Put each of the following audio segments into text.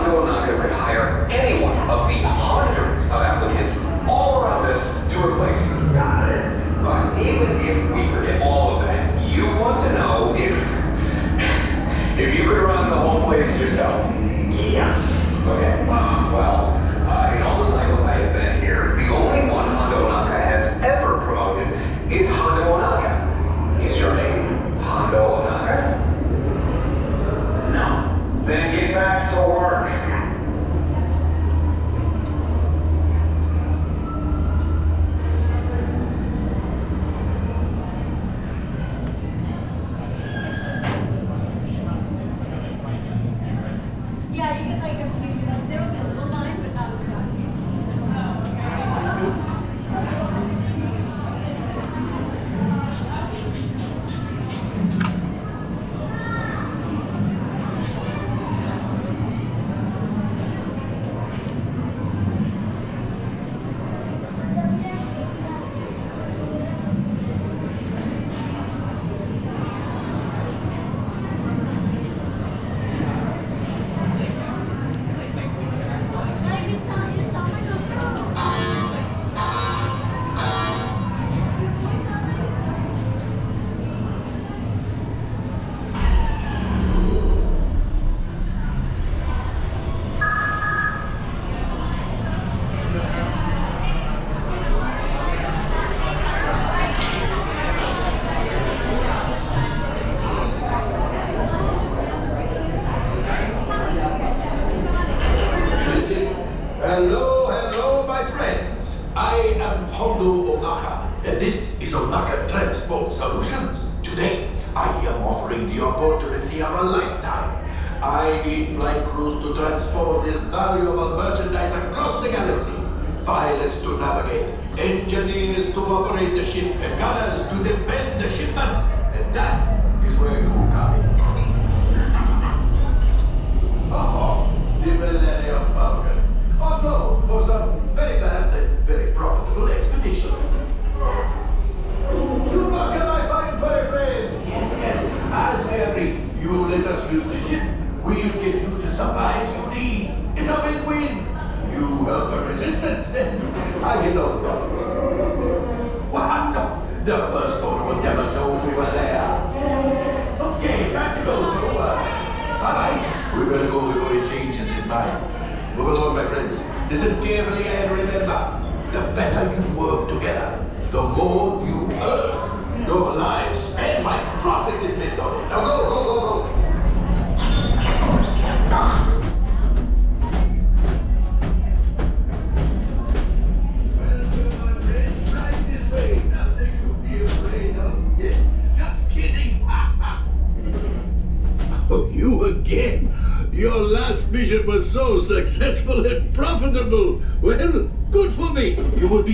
Hondo Ohnaka could hire any one of the hundreds of applicants all around us to replace you. Got it. But even if we forget all of that, you want to know if you could run the whole place yourself. Yes. Okay. In all the cycles I have been here, the only one Hondo Ohnaka has ever promoted is Hondo Ohnaka. Is your name Hondo Ohnaka? No. Then get back to work.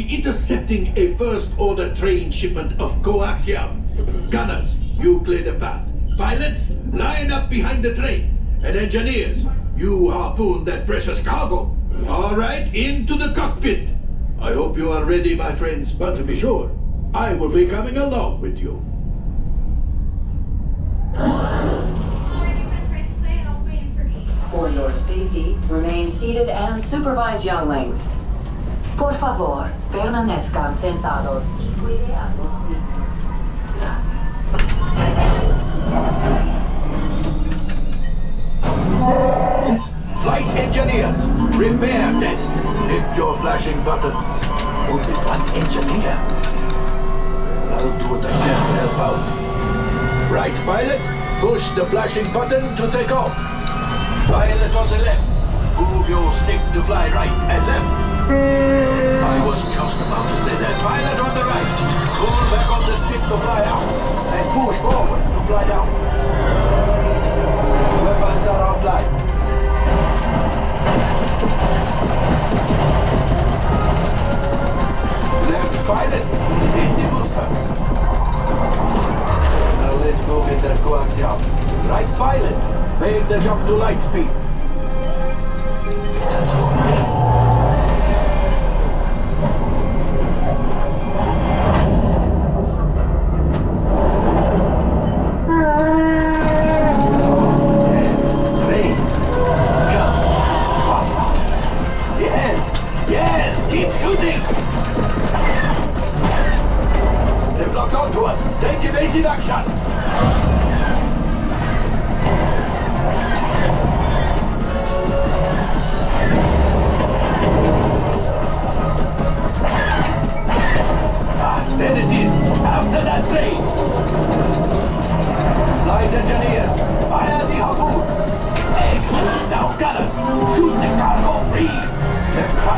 Intercepting a First Order train shipment of Coaxium. Gunners, you clear the path. Pilots, line up behind the train. And engineers, you harpoon that precious cargo. All right, into the cockpit. I hope you are ready, my friends, but to be sure, I will be coming along with you. For your safety, remain seated and supervise younglings. Por favor, permanezcan sentados y cuide a los niños. Gracias. Flight engineers, repair test. Hit your flashing buttons. Only one engineer. I'll do what I can to help out. Right, pilot, push the flashing button to take off. Pilot on the left, move your stick to fly right and left. I was just about to say that. Pilot on the right, pull back on the stick to fly out, and push forward to fly down. Weapons are online. Left pilot, hit the boosters. Now let's go get that coaxium. Right pilot, make the jump to light speed. And train, come.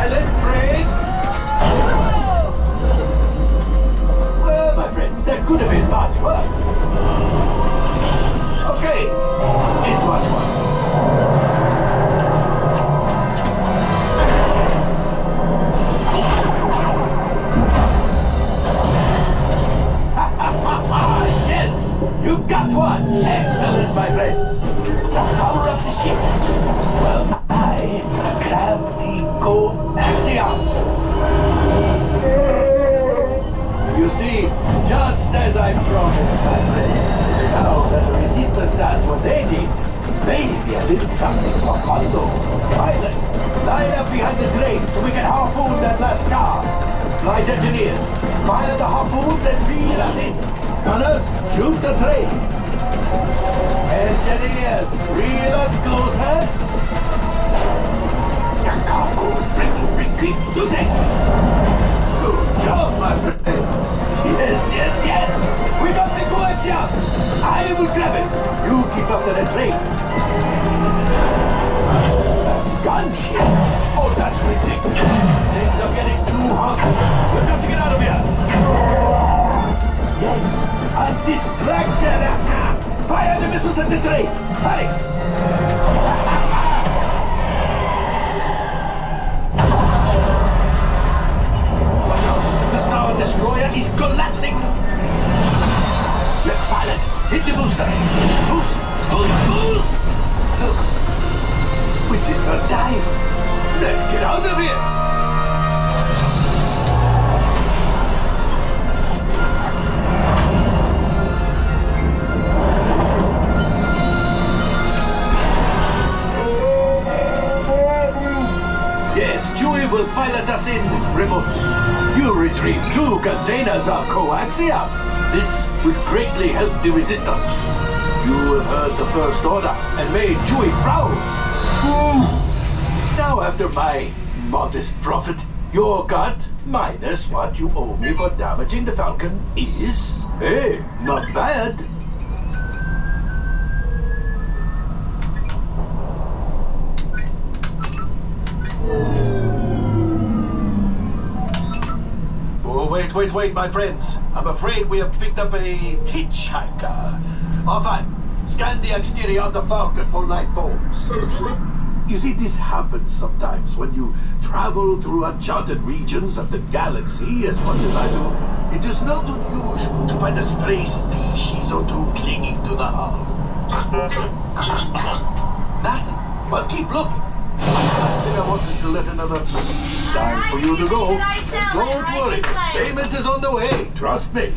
Silent friends! Well, my friends, that could have been much worse. Okay, it's much worse. Yes, you got one! Excellent, my friends. Now power up the ship. Well, I grab the Coaxium. You see, just as I promised, my friend, now that the Resistance has what they need, maybe a little something for Hondo. Pilots, line up behind the crane so we can harpoon that last car. Flight engineers, fire the harpoons and reel us in. Gunners, shoot the train. Engineers, reel us closer. The cargo's breaking, keep shooting! Good job, my friends! Yes! We got the Coaxium! I will grab it! You keep up the retreat! Gunship! Oh, that's ridiculous! Things are getting too hot! We've got to get out of here! Yes! A distraction! Fire the missiles at the train! Hurry! Destroyer is collapsing! Left pilot, hit the boosters! Boost! Look! We did not die! Let's get out of here! Yes, Chewie will pilot us in remotely. You retrieve 2 containers of Coaxium. This will greatly help the Resistance. You have heard the First Order and made Chewie proud. Now after my modest profit, your cut minus what you owe me for damaging the Falcon is... Hey, not bad. Wait, my friends. I'm afraid we have picked up a hitchhiker. Often, scan the exterior of the Falcon for life forms. You see, this happens sometimes when you travel through uncharted regions of the galaxy as much as I do. It is not unusual to find a stray species or 2 clinging to the hull. Nothing, but keep looking. Last thing I want is to let another... Time for you to go. Don't worry, payment is on the way, trust me.